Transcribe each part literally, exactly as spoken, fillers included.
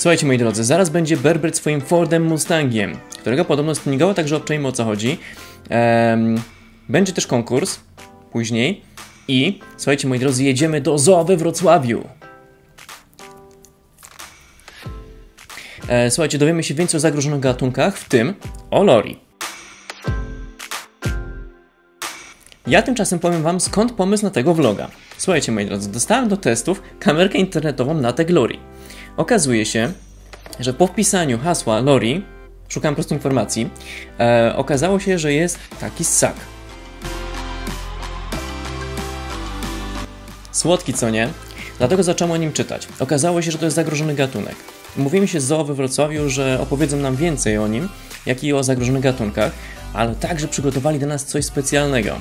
Słuchajcie moi drodzy, zaraz będzie Berber swoim Fordem Mustangiem, którego podobno stuningował, także obczajmy o co chodzi. Ehm, będzie też konkurs później i słuchajcie moi drodzy, jedziemy do zoo we Wrocławiu. Ehm, słuchajcie, dowiemy się więcej o zagrożonych gatunkach, w tym o lori. Ja tymczasem powiem wam, skąd pomysł na tego vloga. Słuchajcie moi drodzy, dostałem do testów kamerkę internetową na tag lori. Okazuje się, że po wpisaniu hasła lori, szukam po prostu informacji, e, okazało się, że jest taki ssak. Słodki, co nie? Dlatego zacząłem o nim czytać. Okazało się, że to jest zagrożony gatunek. Mówimy się z zoo we Wrocławiu, że opowiedzą nam więcej o nim, jak i o zagrożonych gatunkach, ale także przygotowali dla nas coś specjalnego.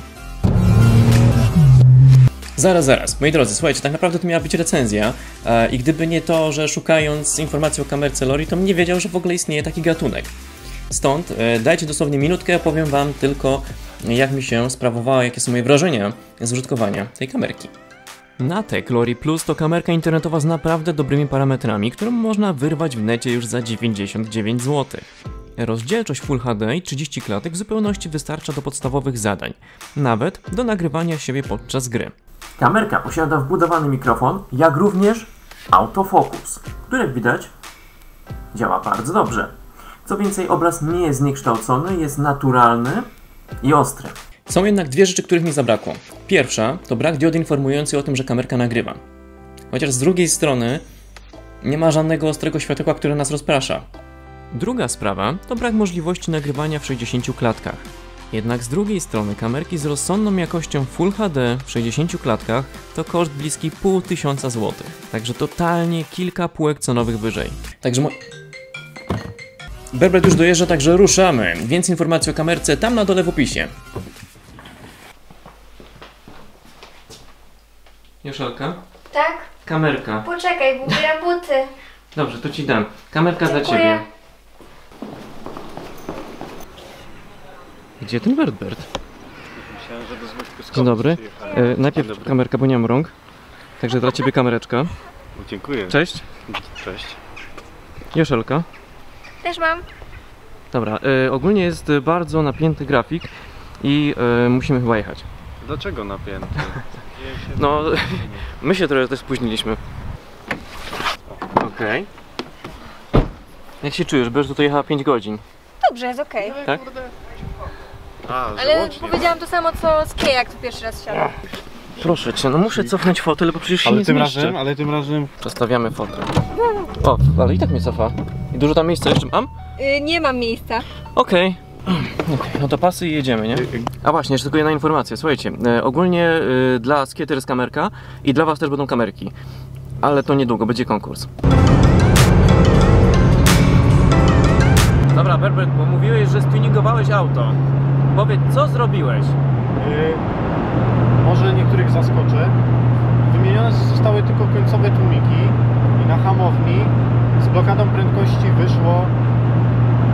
Zaraz, zaraz. Moi drodzy, słuchajcie, tak naprawdę to miała być recenzja e, i gdyby nie to, że szukając informacji o kamerce lori, to bym nie wiedział, że w ogóle istnieje taki gatunek. Stąd e, dajcie dosłownie minutkę, powiem wam tylko, jak mi się sprawowało, jakie są moje wrażenia z użytkowania tej kamerki. Natek Lori Plus to kamerka internetowa z naprawdę dobrymi parametrami, którą można wyrwać w necie już za dziewięćdziesiąt dziewięć złotych. Rozdzielczość Full H D i trzydzieści klatek w zupełności wystarcza do podstawowych zadań, nawet do nagrywania siebie podczas gry. Kamerka posiada wbudowany mikrofon, jak również autofokus, który jak widać działa bardzo dobrze. Co więcej, obraz nie jest zniekształcony, jest naturalny i ostry. Są jednak dwie rzeczy, których mi zabrakło. Pierwsza to brak diody informującej o tym, że kamerka nagrywa. Chociaż z drugiej strony nie ma żadnego ostrego światełka, które nas rozprasza. Druga sprawa to brak możliwości nagrywania w sześćdziesięciu klatkach. Jednak z drugiej strony kamerki z rozsądną jakością Full H D w sześćdziesięciu klatkach to koszt bliski pół tysiąca złotych. Także totalnie kilka półek cenowych wyżej. Także mo... Berber już dojeżdża, także ruszamy. Więcej informacji o kamerce tam na dole w opisie. Joszelka? Tak? Kamerka. Poczekaj, bo ubieram buty. Dobrze, to ci dam. Kamerka Dziękuję. Dla ciebie. Gdzie ten Bertbert? Myślałem, że do Zbyszku. Dzień dobry. E, najpierw Dobry. Kamerka, bo nie mam rąk. Także dla ciebie kamereczka. Dziękuję. Cześć. Cześć. Joszelka? Też mam. Dobra, e, ogólnie jest bardzo napięty grafik i e, musimy chyba jechać. Dlaczego napięty? No, my się trochę też spóźniliśmy. Okej. Okay. Jak się czujesz? Będziesz tutaj jechała pięć godzin. Dobrze, jest okej. Okay. Tak? A, ale łącznie. Powiedziałam to samo co z Kie, jak tu pierwszy raz siadłam. Proszę cię, no muszę cofnąć fotel, bo przecież się ale nie tym zmieszczę. Razem, ale tym razem... Przestawiamy fotel. O, ale i tak mnie cofa. I dużo tam miejsca jeszcze mam? Yy, nie mam miejsca. Okej. Okay. Okay, no to pasy i jedziemy, nie? A właśnie, jeszcze tylko jedna informacja, słuchajcie, e, ogólnie e, dla Skieter jest kamerka i dla was też będą kamerki, ale to niedługo, będzie konkurs. Dobra Berber, bo mówiłeś, że stuningowałeś auto, powiedz, co zrobiłeś? Yy, może niektórych zaskoczę, wymienione zostały tylko końcowe tłumiki i na hamowni z blokadą prędkości wyszło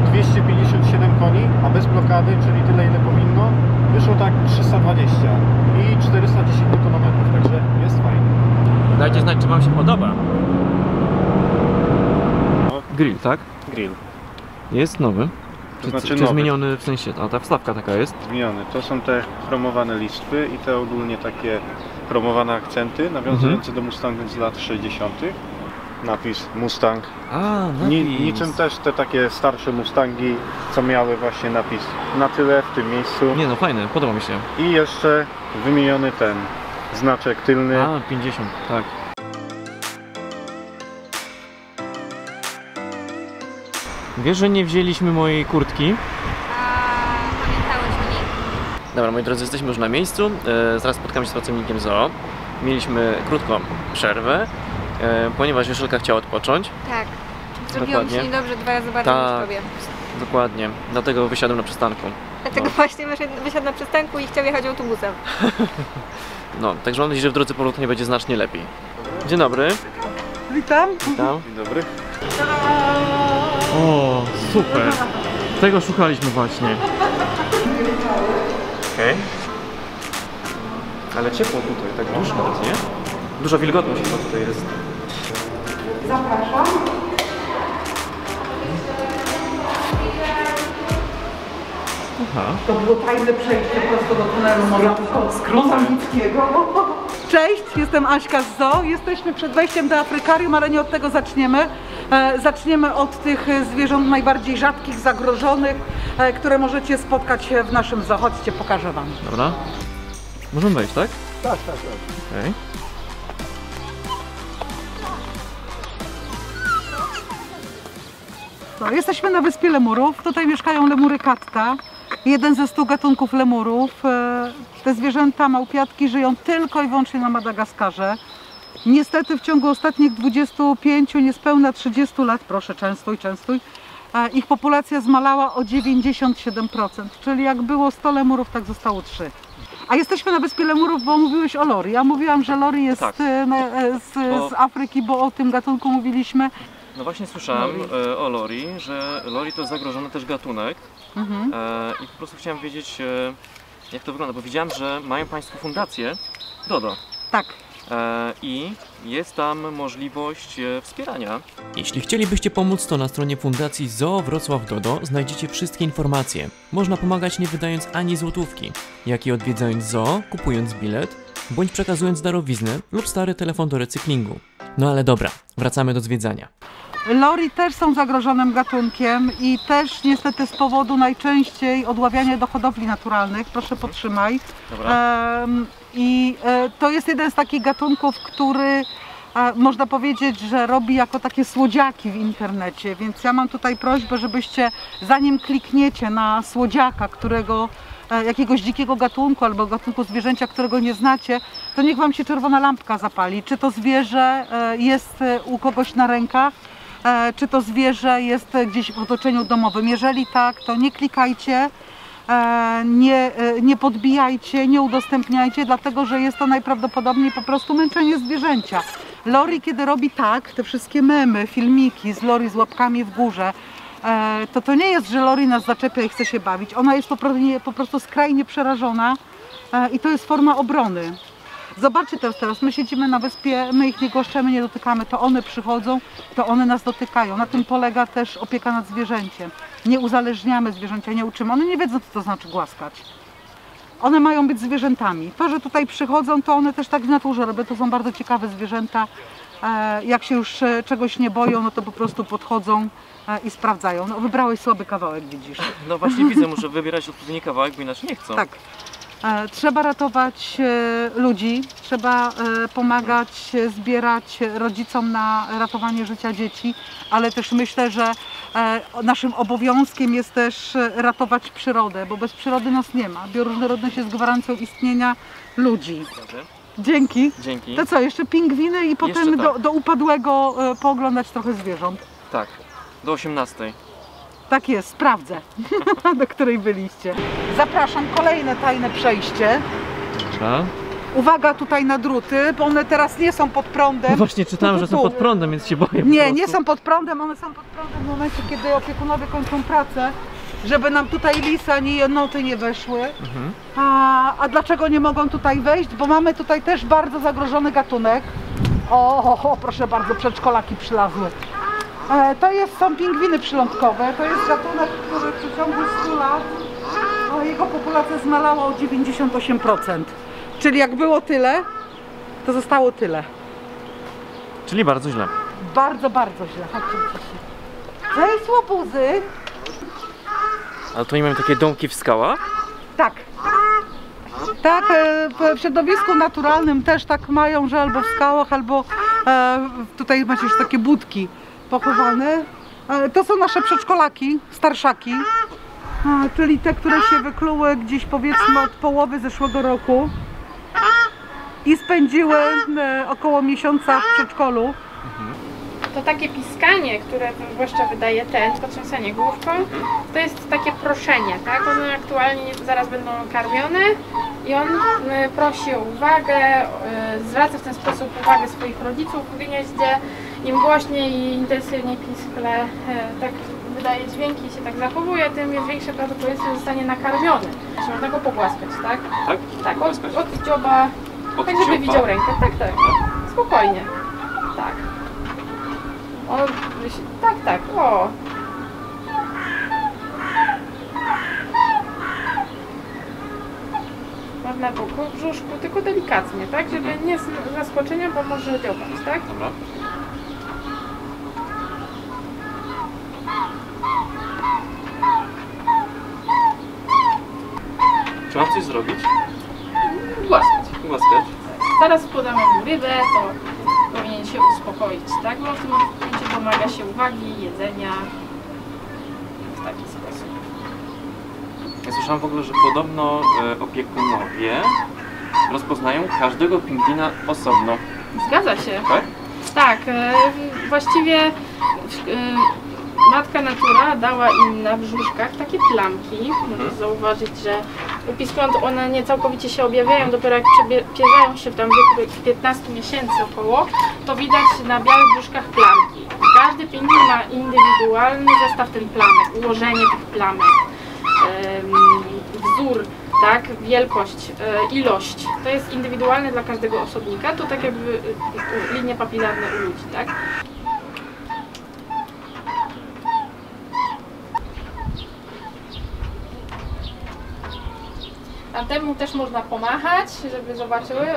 dwieście pięćdziesiąt siedem koni, a bez blokady, czyli tyle ile powinno, wyszło tak trzysta dwadzieścia i czterysta dziesięć kilometrów, także jest fajnie. Dajcie znać, czy wam się podoba. No. Grill, tak? Grill. Jest nowy? To czy, znaczy czy nowy. Zmieniony w sensie, a ta wstawka taka jest? Zmieniony. To są te promowane listwy i te ogólnie takie promowane akcenty nawiązujące mhm. do Mustangów z lat sześćdziesiątych. Napis Mustang. A, napis. Ni, niczym też te takie starsze Mustangi, co miały właśnie napis na tyle w tym miejscu. Nie no, fajne, podoba mi się. I jeszcze wymieniony ten znaczek tylny. A, pięćdziesiąt, tak. Wiesz, że nie wzięliśmy mojej kurtki? A, pamiętałeś mnie. Dobra, moi drodzy, jesteśmy już na miejscu. E, zaraz spotkamy się z pracownikiem zoo. Mieliśmy krótką przerwę. E, ponieważ Joszelka chciała odpocząć. Tak. Zrobiło mi się niedobrze dwa razy bardziej niż tobie. Dokładnie. Dlatego wysiadłem na przystanku. Dlatego no. właśnie wysiadł na przystanku i chciał jechać autobusem. No, także mam nadzieję, że w drodze powrotnej będzie znacznie lepiej. Dzień dobry. Witam. Witam. Dzień dobry. O, super. Tego szukaliśmy właśnie. Okej. Okay. Ale ciepło tutaj, tak duszno, nie? Duża wilgotność chyba tutaj jest. Zapraszam. Aha. To było tajne przejście prosto do tunelu mozambickiego. Cześć, jestem Aśka z zoo. Jesteśmy przed wejściem do Afrykarium, ale nie od tego zaczniemy. E, zaczniemy od tych zwierząt najbardziej rzadkich, zagrożonych, e, które możecie spotkać w naszym zoo. Chodźcie, pokażę wam. Dobra. Możemy wejść, tak? Tak, tak, tak. Okay. No, jesteśmy na wyspie lemurów. Tutaj mieszkają lemury Katka. Jeden ze stu gatunków lemurów. Te zwierzęta, małpiatki, żyją tylko i wyłącznie na Madagaskarze. Niestety w ciągu ostatnich dwudziestu pięciu, niespełna trzydziestu lat, proszę częstuj, częstuj, ich populacja zmalała o dziewięćdziesiąt siedem procent. Czyli jak było sto lemurów, tak zostało trzy. A jesteśmy na wyspie lemurów, bo mówiłeś o Lori. Ja mówiłam, że Lori jest tak. z, z Afryki, bo o tym gatunku mówiliśmy. No właśnie słyszałem e, o Lori, że Lori to zagrożony też gatunek. Mhm. e, i po prostu chciałem wiedzieć, e, jak to wygląda, bo widziałem, że mają Państwo fundację Dodo. Tak. E, I jest tam możliwość e, wspierania. Jeśli chcielibyście pomóc, to na stronie Fundacji zoo Wrocław Dodo znajdziecie wszystkie informacje. Można pomagać nie wydając ani złotówki, jak i odwiedzając zoo, kupując bilet, bądź przekazując darowiznę lub stary telefon do recyklingu. No ale dobra, wracamy do zwiedzania. Lory też są zagrożonym gatunkiem i też niestety z powodu najczęściej odławiania do hodowli naturalnych. Proszę potrzymaj. Dobra. I to jest jeden z takich gatunków, który można powiedzieć, że robi jako takie słodziaki w internecie. Więc ja mam tutaj prośbę, żebyście zanim klikniecie na słodziaka, którego jakiegoś dzikiego gatunku albo gatunku zwierzęcia, którego nie znacie, to niech wam się czerwona lampka zapali. Czy to zwierzę jest u kogoś na rękach, czy to zwierzę jest gdzieś w otoczeniu domowym. Jeżeli tak, to nie klikajcie, nie, nie podbijajcie, nie udostępniajcie, dlatego że jest to najprawdopodobniej po prostu męczenie zwierzęcia. Lori, kiedy robi tak, te wszystkie memy, filmiki z Lori z łapkami w górze, to to nie jest, że Lori nas zaczepia i chce się bawić. Ona jest po prostu, po prostu skrajnie przerażona i to jest forma obrony. Zobaczcie teraz, teraz, my siedzimy na wyspie, my ich nie głaszczemy, nie dotykamy, to one przychodzą, to one nas dotykają. Na tym polega też opieka nad zwierzęciem. Nie uzależniamy zwierzęcia, nie uczymy. One nie wiedzą, co to znaczy głaskać. One mają być zwierzętami. To, że tutaj przychodzą, to one też tak w naturze robią. To są bardzo ciekawe zwierzęta. Jak się już czegoś nie boją, no to po prostu podchodzą i sprawdzają. No, wybrałeś słaby kawałek, widzisz. No właśnie widzę, muszę wybierać odpowiedni kawałek, bo inaczej nie chcą. Tak. Trzeba ratować ludzi, trzeba pomagać, zbierać rodzicom na ratowanie życia dzieci, ale też myślę, że naszym obowiązkiem jest też ratować przyrodę, bo bez przyrody nas nie ma. Bioróżnorodność jest gwarancją istnienia ludzi. Dzięki. Dzięki. To co, jeszcze pingwiny i potem jeszcze tak. do, do upadłego pooglądać trochę zwierząt. Tak, do osiemnastej. Tak jest, sprawdzę, do której byliście. Zapraszam, kolejne tajne przejście. Dobra. Uwaga tutaj na druty, bo one teraz nie są pod prądem. No właśnie czytałem, że są pod prądem, więc się boję. Nie, nie są pod prądem, one są pod prądem w momencie, kiedy opiekunowie kończą pracę. Żeby nam tutaj Lisa ani jednoty nie weszły. Mhm. A, a dlaczego nie mogą tutaj wejść? Bo mamy tutaj też bardzo zagrożony gatunek. O, o proszę bardzo, przedszkolaki przylazły. E, to jest, są pingwiny przylądkowe. To jest gatunek, który w przeciągu stu lat no, jego populacja zmalała o dziewięćdziesiąt osiem procent. Czyli jak było tyle, to zostało tyle. Czyli bardzo źle. Bardzo, bardzo źle. Chodźcie, chodźcie. Cześć, łobuzy! Ale to nie mamy takie domki w skałach? Tak. Tak, w środowisku naturalnym też tak mają, że albo w skałach, albo tutaj macie już takie budki pochowane. To są nasze przedszkolaki, starszaki, czyli te, które się wykluły gdzieś powiedzmy od połowy zeszłego roku i spędziły około miesiąca w przedszkolu. To takie piskanie, które zwłaszcza wydaje ten, potrząsanie główką, to jest takie proszenie, tak? One aktualnie zaraz będą karmione i on prosi o uwagę, zwraca w ten sposób uwagę swoich rodziców w gnieździe. Im głośniej i intensywniej piskle tak wydaje dźwięki i się tak zachowuje, tym jest większe prawdopodobieństwo, że zostanie nakarmiony. Czyli można go pogłaskać, tak? Tak? Tak, od, od dzioba, od tak żeby dzioba. Widział rękę, tak, tak, spokojnie, tak. O, tak, tak, o. na boku, w brzuszku, tylko delikatnie, tak? Żeby mhm. nie z zaskoczenia, bo może działać, tak? Dobra. Czy mam coś zrobić? Głaskać. Głaskać. Zaraz podam mu rybę, to powinien się uspokoić, tak? Bo w tym momencie domaga się uwagi, jedzenia w taki sposób. Ja słyszałam w ogóle, że podobno e, opiekunowie rozpoznają każdego pingwina osobno. Zgadza się. Tak? Tak. E, właściwie e, Matka Natura dała im na brzuszkach takie plamki. Można zauważyć, że piskląt one nie całkowicie się objawiają, dopiero jak przebierzają się w tam wieku piętnastu miesięcy około, to widać na białych brzuszkach plamki. Każdy pingwin ma indywidualny zestaw tych plamek, ułożenie tych plamek, wzór, tak, wielkość, ilość. To jest indywidualne dla każdego osobnika, to tak jakby linie papilarne u ludzi, tak? A temu też można pomachać, żeby zobaczyły.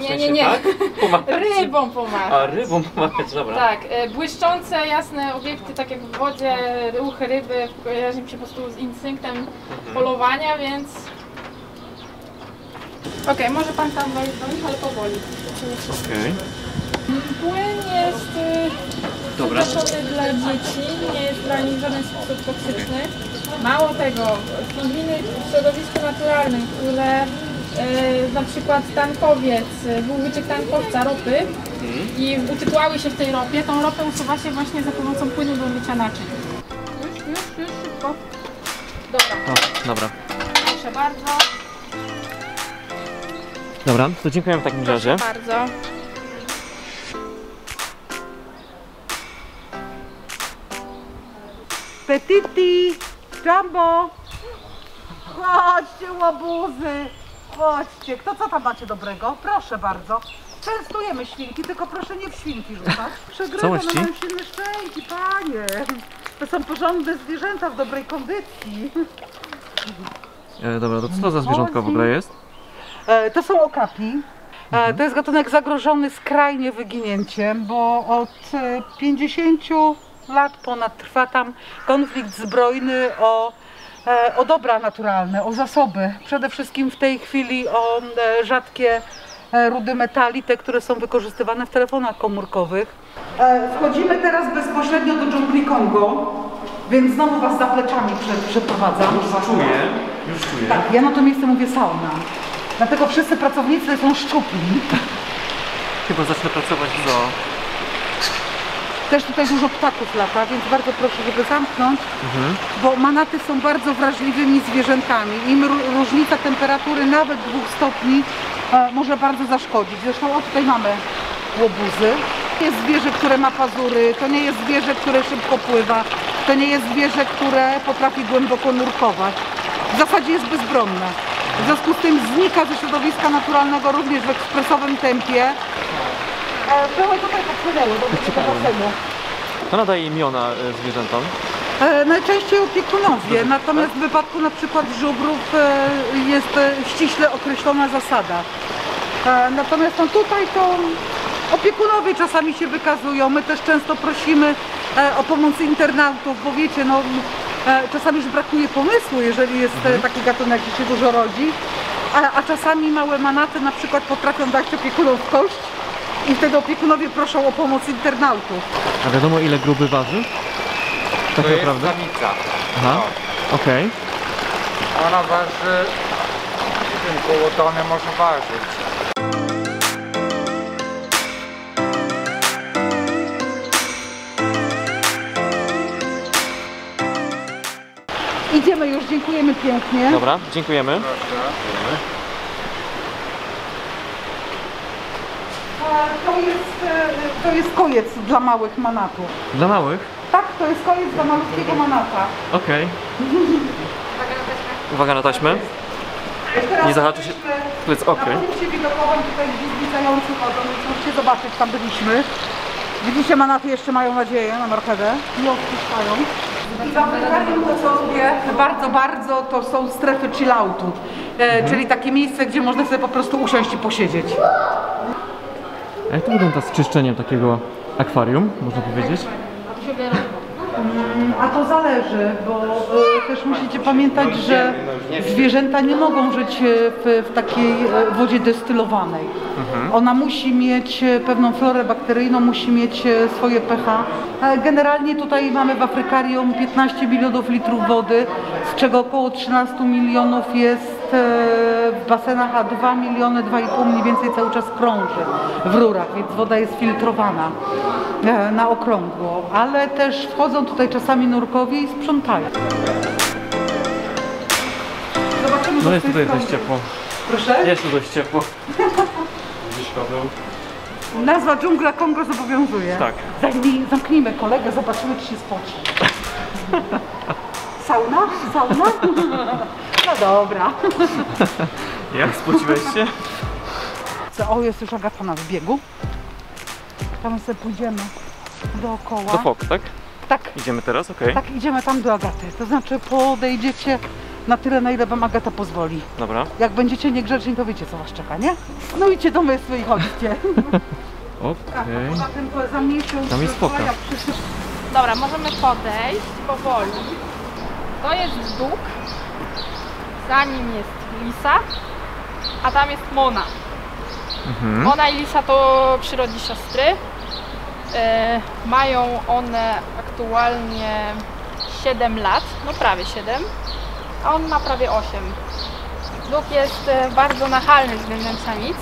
Nie, w sensie, nie, nie. Tak? Rybą pomachać. A rybą pomachać, dobra. Tak, błyszczące, jasne obiekty, tak jak w wodzie, ruch ryby, kojarzy mi się po prostu z instynktem mhm. polowania, więc... Okej, okay, może pan tam wejść do nich, ale powoli. Okej. Okay. Płyn jest przeznaczony dla dzieci, nie jest dla nich w żaden sposób toksyczny. Mało tego, pingwiny w środowisku naturalnym, które yy, na przykład tankowiec, był wyciek tankowca ropy mm. i utytłały się w tej ropie, tą ropę usuwa się właśnie za pomocą płynu do mycia naczyń. Już, już, już, szybko. Dobra. O, dobra. Proszę bardzo. Dobra, to dziękuję w takim Proszę razie. Proszę bardzo. Petiti! Jumbo! Chodźcie, łobuzy! Chodźcie! Kto co tam macie dobrego? Proszę bardzo. Częstujemy świnki, tylko proszę nie w świnki rzucać. Przegrywa, no mają silne szczęki, panie! To są porządne zwierzęta w dobrej kondycji. E, dobra, to co to za zwierzątko w ogóle jest? E, to są okapi. E, to jest gatunek zagrożony skrajnie wyginięciem, bo od pięćdziesięciu lat ponad trwa tam konflikt zbrojny o, o dobra naturalne, o zasoby. Przede wszystkim w tej chwili o rzadkie rudy metali, te, które są wykorzystywane w telefonach komórkowych. Wchodzimy teraz bezpośrednio do dżungli Kongo, więc znowu was za plecami przeprowadzam. Już czuję, już czuję. Tak, ja na to miejsce mówię sauna. Dlatego wszyscy pracownicy są szczupli. Chyba zacznę pracować w zoo. Też tutaj dużo ptaków lata, więc bardzo proszę, żeby zamknąć, mhm. bo manaty są bardzo wrażliwymi zwierzętami. Im różnica temperatury nawet dwóch stopni e, może bardzo zaszkodzić. Zresztą o, tutaj mamy łobuzy. To nie jest zwierzę, które ma pazury, to nie jest zwierzę, które szybko pływa, to nie jest zwierzę, które potrafi głęboko nurkować. W zasadzie jest bezbronna. W związku z tym znika ze środowiska naturalnego również w ekspresowym tempie. Były tutaj podpłynęły do tego basenu. To nadaje imiona zwierzętom? E, najczęściej opiekunowie, natomiast w wypadku na przykład żubrów e, jest ściśle określona zasada. E, natomiast no, tutaj to opiekunowie czasami się wykazują. My też często prosimy e, o pomoc internautów, bo wiecie, no, e, czasami już brakuje pomysłu, jeżeli jest mhm. taki gatunek, gdzie się dużo rodzi. A, a czasami małe manaty na przykład potrafią dać opiekunom w kość. I wtedy opiekunowie proszą o pomoc internautów. A wiadomo, ile gruby waży? Tak to naprawdę? Jest samica. Aha, no. Okej. Okay. Ona waży... nie wiem, koło tony może ważyć. Idziemy już, dziękujemy pięknie. Dobra, dziękujemy. Proszę. To jest, to jest koniec dla małych manatów. Dla małych? Tak, to jest koniec dla malutkiego manata. Okej. Okay. Uwaga na taśmę. Nie zahaczy się. Plec, okej. Okay. Na punkcie widokowym tutaj zbliżający chodzą, musicie zobaczyć, tam byliśmy. Widzicie, manaty jeszcze mają nadzieję na marchewę. Nie odpuszczają. I w Afrykarium to są bardzo, bardzo, to są strefy chilloutu, e, czyli takie miejsce, gdzie można sobie po prostu usiąść i posiedzieć. A jak to wygląda z czyszczeniem takiego akwarium, można powiedzieć? A to zależy, bo e, też musicie pamiętać, że zwierzęta nie mogą żyć w, w takiej wodzie destylowanej. Mhm. Ona musi mieć pewną florę bakteryjną, musi mieć swoje pH. Generalnie tutaj mamy w Afrykarium piętnaście milionów litrów wody, z czego około trzynaście milionów jest w basenach, a dwa miliony, dwa i pół mniej więcej cały czas krąży w rurach, więc woda jest filtrowana na okrągło, ale też wchodzą tutaj czasami nurkowie i sprzątają. Zobaczymy, no jest tutaj dość ciepło. Proszę? Jest tu dość ciepło. Gdzieś padł. Nazwa dżungla Kongo zobowiązuje. Tak. Zamknijmy kolegę, zobaczymy, czy się spocznie. Sauna? Sauna? No dobra. Jak spociłeś się? O, jest już Agata na biegu. Tam sobie pójdziemy dookoła. Do fok, tak? Tak. Idziemy teraz, okej. Okay. Tak, idziemy tam do Agaty. To znaczy podejdziecie na tyle, na ile wam Agata pozwoli. Dobra. Jak będziecie niegrzeczni, to wiecie, co was czeka, nie? No idźcie do mysły i chodźcie. Okej. Okay. Tam jest foka. Dobra, możemy podejść powoli. To jest Duk. Za nim jest Lisa. A tam jest Mona. Mhm. Mona i Lisa to przyrodni siostry. E, mają one aktualnie siedem lat, no prawie siedem, a on ma prawie osiem. Duk jest bardzo nachalny względem samic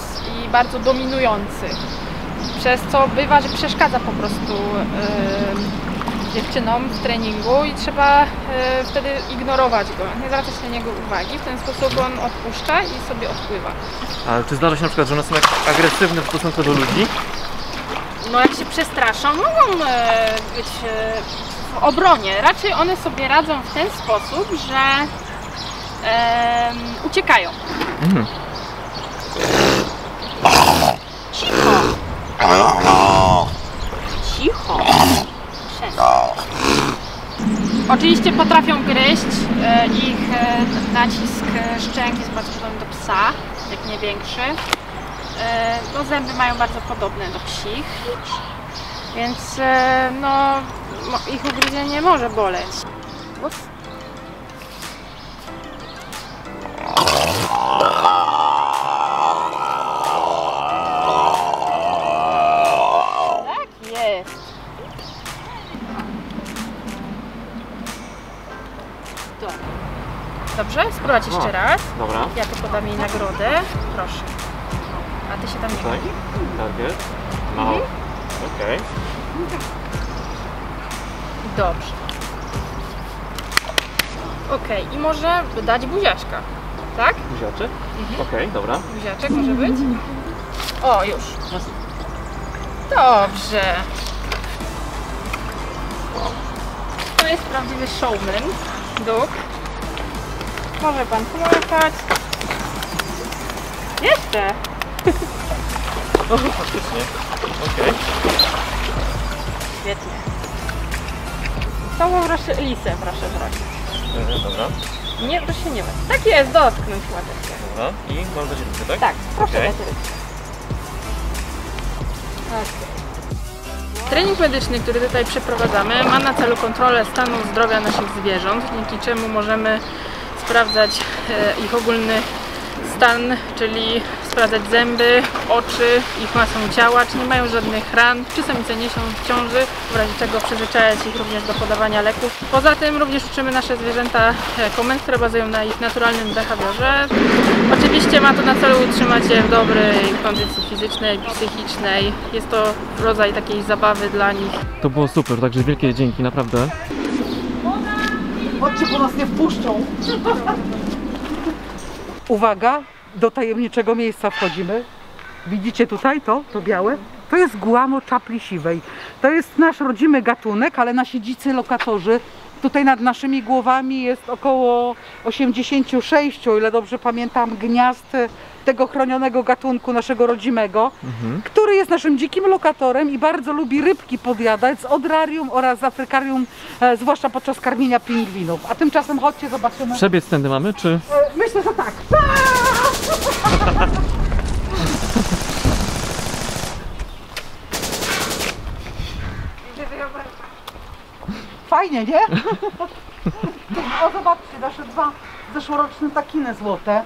i bardzo dominujący, przez co bywa, że przeszkadza po prostu e, dziewczynom w treningu i trzeba e, wtedy ignorować go, nie zwracać na niego uwagi. W ten sposób on odpuszcza i sobie odpływa. Ale czy zdarza się na przykład, że one są agresywne w stosunku do ludzi? No jak się przestraszą, mogą e, być e, w obronie. Raczej one sobie radzą w ten sposób, że e, uciekają. Mm. Cicho. Cicho. Przestań. Oczywiście potrafią gryźć. E, ich e, nacisk szczęki jest bardzo podobny do psa, jak nie większy. No, zęby mają bardzo podobne do psich, więc no, ich ugryzienie może boleć. Ups. Tak jest. Dobrze, Dobrze? spróbować jeszcze raz. Dobra. Ja tu podam jej nagrodę. Proszę. A ty się tam nie tak? Tak jest. No. Mhm. Okej. Okay. Dobrze. Okej, okay. I może dać buziaczka. Tak? Buziaczek? Mhm. Okej, okay, dobra. Buziaczek może być? O, już. Dobrze. To jest prawdziwy showman. Duk. Może pan pomachać. Jeszcze. No faktycznie, okej. Okay. Świetnie. Całą proszę, lisę proszę zrobić. Dobra. Nie, proszę nie wiem. Tak jest, dotknąć łateczkę. Dobra, i mam do ciebie, tak? Tak, proszę okay. do okay. Trening medyczny, który tutaj przeprowadzamy, ma na celu kontrolę stanu zdrowia naszych zwierząt, dzięki czemu możemy sprawdzać e, ich ogólny stan, czyli sprawdzać zęby, oczy, ich masę ciała, czy nie mają żadnych ran, czy samice nie są w ciąży, w razie czego przyzwyczajać ich również do podawania leków. Poza tym również uczymy nasze zwierzęta komend, które bazują na ich naturalnym behawiorze. Oczywiście ma to na celu utrzymać je w dobrej kondycji fizycznej, psychicznej. Jest to rodzaj takiej zabawy dla nich. To było super, także wielkie dzięki, naprawdę. Chodźcie, bo nas nie wpuszczą. Uwaga, do tajemniczego miejsca wchodzimy. Widzicie tutaj to, to białe? To jest guano czapli siwej. To jest nasz rodzimy gatunek, ale nasi dzicy lokatorzy Tutaj nad naszymi głowami jest około osiemdziesięciu sześciu, o ile dobrze pamiętam, gniazd tego chronionego gatunku naszego rodzimego, mhm. który jest naszym dzikim lokatorem i bardzo lubi rybki podjadać z odrarium oraz z afrykarium, e, zwłaszcza podczas karmienia pingwinów. A tymczasem chodźcie, zobaczymy. Przebiec tędy mamy, czy? E, myślę, że tak. Fajnie, nie? O, zobaczcie, nasze dwa zeszłoroczne takiny złote.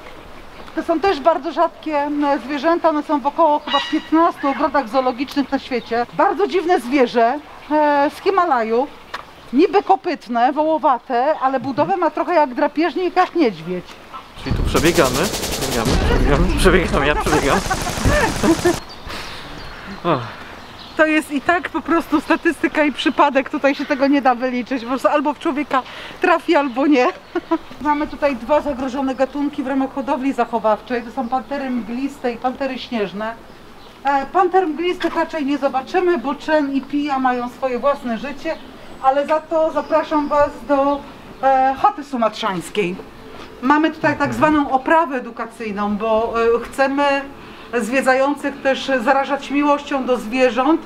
To są też bardzo rzadkie zwierzęta, one są w około chyba piętnastu ogrodach zoologicznych na świecie. Bardzo dziwne zwierzę e, z Himalaju, niby kopytne, wołowate, ale budowę ma trochę jak drapieżnik, jak niedźwiedź. Czyli tu przebiegamy, przebiegamy, przebiegamy, przebiegam, ja przebiegam. To jest i tak po prostu statystyka i przypadek, tutaj się tego nie da wyliczyć, po prostu albo w człowieka trafi, albo nie. Mamy tutaj dwa zagrożone gatunki w ramach hodowli zachowawczej, to są pantery mgliste i pantery śnieżne. Panter mglistych raczej nie zobaczymy, bo Chen i Pija mają swoje własne życie, ale za to zapraszam Was do chaty sumatrzańskiej. Mamy tutaj tak zwaną oprawę edukacyjną, bo chcemy zwiedzających też zarażać miłością do zwierząt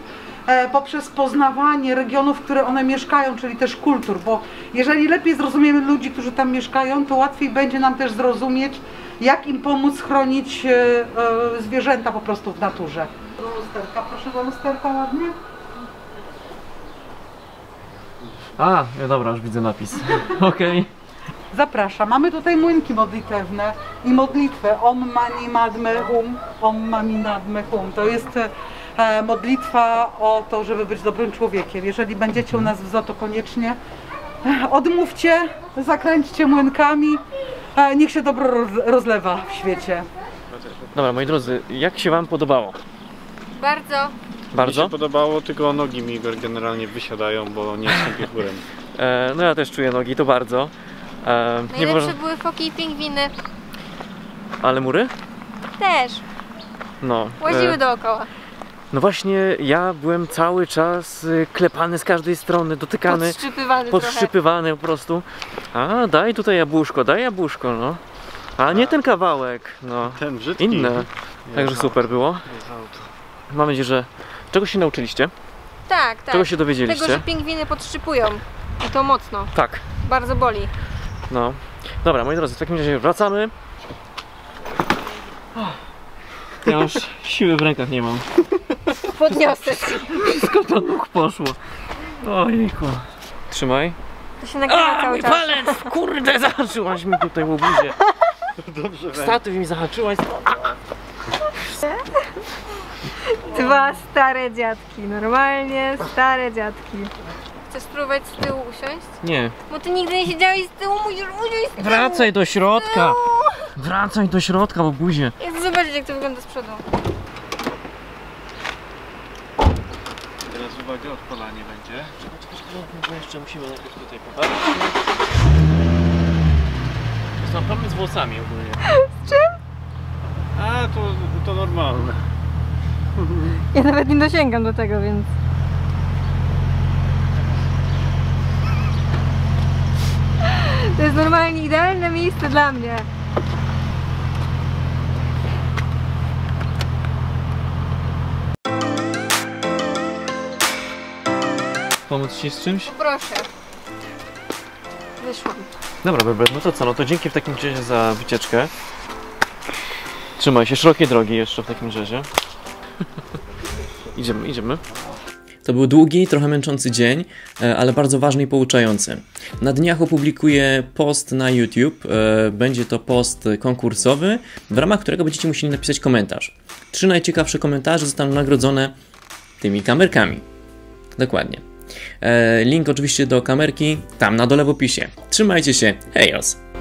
e, poprzez poznawanie regionów, w które one mieszkają, czyli też kultur, bo jeżeli lepiej zrozumiemy ludzi, którzy tam mieszkają, to łatwiej będzie nam też zrozumieć, jak im pomóc chronić e, e, zwierzęta po prostu w naturze. Do lusterka, proszę do lusterka ładnie. A, ja dobra, już widzę napis. Okej. Okay. Zapraszam. Mamy tutaj młynki modlitewne i modlitwę Om mani padme hum, Om mani padme hum. To jest e, modlitwa o to, żeby być dobrym człowiekiem. Jeżeli będziecie u nas w zoo, to koniecznie odmówcie, zakręćcie młynkami, e, niech się dobro rozlewa w świecie. Dobra, moi drodzy, jak się Wam podobało? Bardzo. Bardzo? Mi się podobało, tylko nogi mi generalnie wysiadają, bo nie jestem piechurem. E, no ja też czuję nogi, to bardzo. Eee, Najlepsze nie może... były foki i pingwiny. A lemury? Też. No. Łaziły e... dookoła. No właśnie, ja byłem cały czas klepany z każdej strony, dotykany. Podszczypywany Podszczypywany trochę. Po prostu. A, daj tutaj jabłuszko, daj jabłuszko, no. A, A. nie ten kawałek, no. Ten brzydki. Inne. Jest Także auto. Super było. Mam nadzieję, że... Czego się nauczyliście? Tak, tak. Czego się dowiedzieliście? Tego, że pingwiny podszczypują. I to mocno. Tak. Bardzo boli. No. Dobra, moi drodzy, w takim razie wracamy. Ja już siły w rękach nie mam. Podniosę. Wszystko do nóg poszło. Ojejku. Trzymaj. To się nagrywa cały mój czas. Palec! Kurde, zahaczyłaś mi tutaj w łobuzie. Statyw mi zahaczyłaś. Dwa stare dziadki. Normalnie stare dziadki. Chcesz spróbować z tyłu usiąść? Nie. Bo ty nigdy nie siedziałeś z tyłu, musisz usiąść z tyłu. Wracaj do środka! Wracaj do środka, bo buzie. Ja chcę zobaczyć, jak to wygląda z przodu. Teraz uwaga, odpalanie będzie. Czekaj, czekaj, czekaj, bo jeszcze musimy najpierw tutaj popatrzeć. To jest problem z włosami ogólnie. Z czym? A, to, to normalne. Ja nawet nie dosięgam do tego, więc... To jest normalnie idealne miejsce dla mnie. Pomóc Ci z czymś? Proszę. Wyszłam. Dobra, Berber, no to co? No to dzięki w takim razie za wycieczkę. Trzymaj się, szerokiej drogi jeszcze w takim razie. Idziemy, idziemy. To był długi, trochę męczący dzień, ale bardzo ważny i pouczający. Na dniach opublikuję post na YouTube. Będzie to post konkursowy, w ramach którego będziecie musieli napisać komentarz. Trzy najciekawsze komentarze zostaną nagrodzone tymi kamerkami. Dokładnie. Link oczywiście do kamerki tam na dole w opisie. Trzymajcie się, hejos!